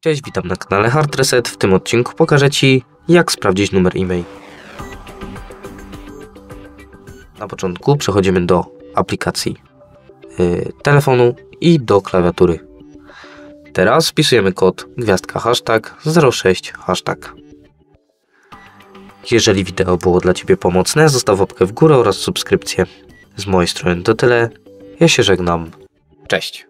Cześć, witam na kanale Hard Reset. W tym odcinku pokażę Ci, jak sprawdzić numer IMEI. Na początku przechodzimy do aplikacji telefonu i do klawiatury. Teraz wpisujemy kod ##06#. Jeżeli wideo było dla Ciebie pomocne, zostaw łapkę w górę oraz subskrypcję. Z mojej strony to tyle. Ja się żegnam. Cześć!